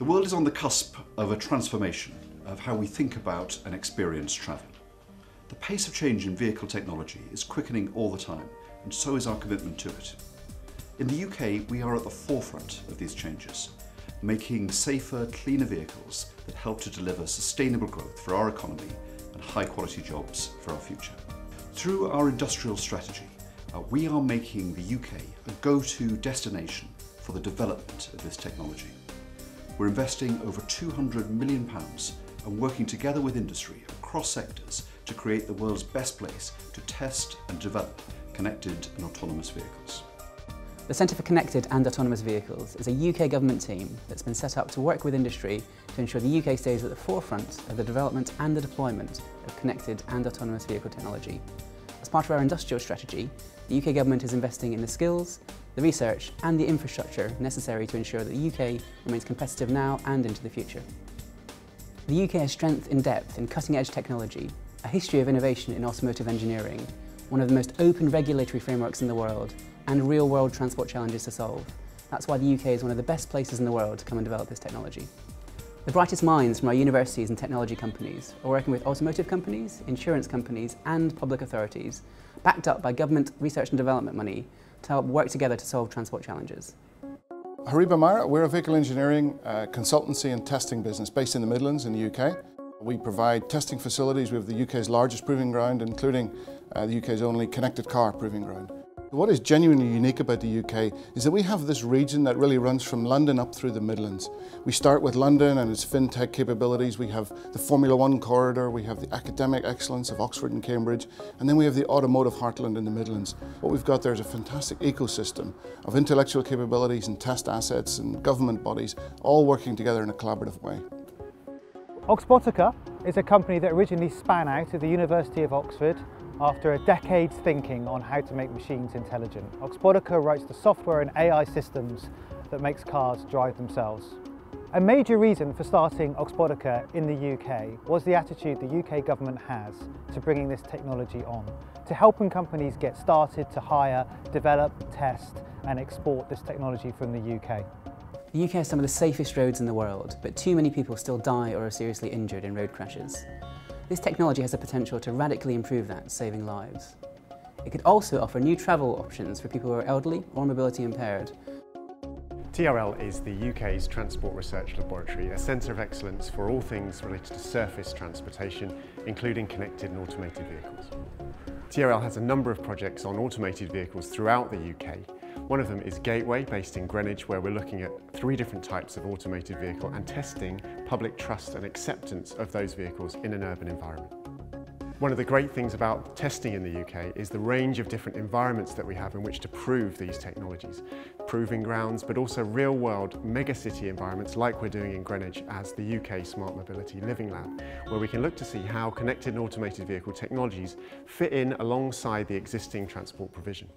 The world is on the cusp of a transformation of how we think about and experience travel. The pace of change in vehicle technology is quickening all the time, and so is our commitment to it. In the UK, we are at the forefront of these changes, making safer, cleaner vehicles that help to deliver sustainable growth for our economy and high-quality jobs for our future. Through our industrial strategy, we are making the UK a go-to destination for the development of this technology. We're investing over £200 million and working together with industry across sectors to create the world's best place to test and develop connected and autonomous vehicles. The Centre for Connected and Autonomous Vehicles is a UK government team that's been set up to work with industry to ensure the UK stays at the forefront of the development and the deployment of connected and autonomous vehicle technology. As part of our industrial strategy, the UK government is investing in the skills, the research and the infrastructure necessary to ensure that the UK remains competitive now and into the future. The UK has strength in depth in cutting-edge technology, a history of innovation in automotive engineering, one of the most open regulatory frameworks in the world, and real-world transport challenges to solve. That's why the UK is one of the best places in the world to come and develop this technology. The brightest minds from our universities and technology companies are working with automotive companies, insurance companies and public authorities, backed up by government research and development money, to help work together to solve transport challenges. Hariba Myra, we're a vehicle engineering consultancy and testing business based in the Midlands in the UK. We provide testing facilities. We have the UK's largest proving ground, including the UK's only connected car proving ground. What is genuinely unique about the UK is that we have this region that really runs from London up through the Midlands. We start with London and its fintech capabilities, we have the Formula One corridor, we have the academic excellence of Oxford and Cambridge, and then we have the automotive heartland in the Midlands. What we've got there is a fantastic ecosystem of intellectual capabilities and test assets and government bodies, all working together in a collaborative way. Oxbotica is a company that originally span out of the University of Oxford after a decade's thinking on how to make machines intelligent. Oxbotica writes the software and AI systems that makes cars drive themselves. A major reason for starting Oxbotica in the UK was the attitude the UK government has to bringing this technology on, to helping companies get started to hire, develop, test and export this technology from the UK. The UK has some of the safest roads in the world, but too many people still die or are seriously injured in road crashes. This technology has the potential to radically improve that, saving lives. It could also offer new travel options for people who are elderly or mobility impaired. TRL is the UK's Transport Research Laboratory, a centre of excellence for all things related to surface transportation, including connected and automated vehicles. TRL has a number of projects on automated vehicles throughout the UK. One of them is Gateway, based in Greenwich, where we're looking at 3 different types of automated vehicle and testing public trust and acceptance of those vehicles in an urban environment. One of the great things about testing in the UK is the range of different environments that we have in which to prove these technologies. Proving grounds, but also real-world megacity environments like we're doing in Greenwich as the UK Smart Mobility Living Lab, where we can look to see how connected and automated vehicle technologies fit in alongside the existing transport provision.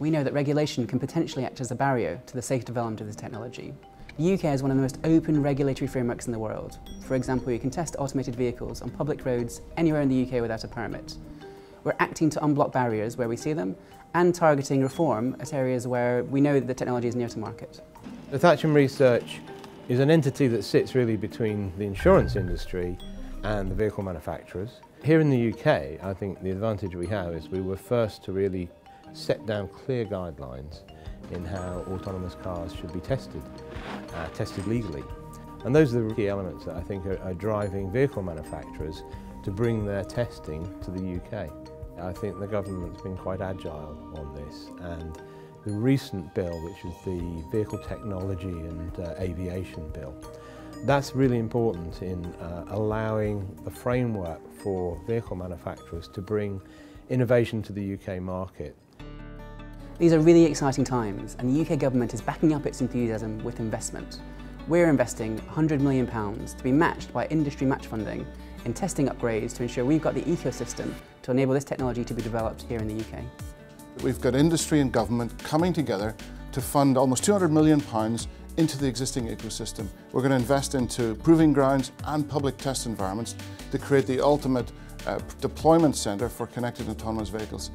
We know that regulation can potentially act as a barrier to the safe development of this technology. The UK is one of the most open regulatory frameworks in the world. For example, you can test automated vehicles on public roads anywhere in the UK without a permit. We're acting to unblock barriers where we see them and targeting reform at areas where we know that the technology is near to market. The Thatcham Research is an entity that sits really between the insurance industry and the vehicle manufacturers. Here in the UK, I think the advantage we have is we were first to really set down clear guidelines in how autonomous cars should be tested, tested legally. And those are the key elements that I think are driving vehicle manufacturers to bring their testing to the UK. I think the government's been quite agile on this, and the recent bill, which is the Vehicle Technology and Aviation Bill, that's really important in allowing the framework for vehicle manufacturers to bring innovation to the UK market. These are really exciting times, and the UK government is backing up its enthusiasm with investment. We're investing £100 million to be matched by industry match funding in testing upgrades to ensure we've got the ecosystem to enable this technology to be developed here in the UK. We've got industry and government coming together to fund almost £200 million into the existing ecosystem. We're going to invest into proving grounds and public test environments to create the ultimate deployment centre for connected and autonomous vehicles.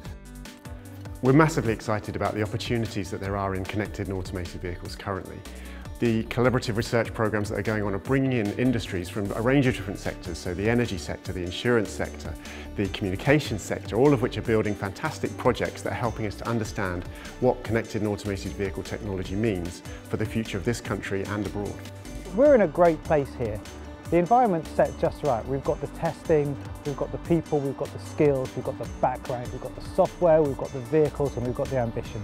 We're massively excited about the opportunities that there are in connected and automated vehicles currently. the collaborative research programs that are going on are bringing in industries from a range of different sectors, so the energy sector, the insurance sector, the communication sector, all of which are building fantastic projects that are helping us to understand what connected and automated vehicle technology means for the future of this country and abroad. We're in a great place here. The environment's set just right. We've got the testing, we've got the people, we've got the skills, we've got the background, we've got the software, we've got the vehicles, and we've got the ambition.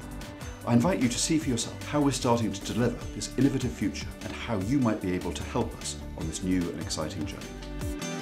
I invite you to see for yourself how we're starting to deliver this innovative future and how you might be able to help us on this new and exciting journey.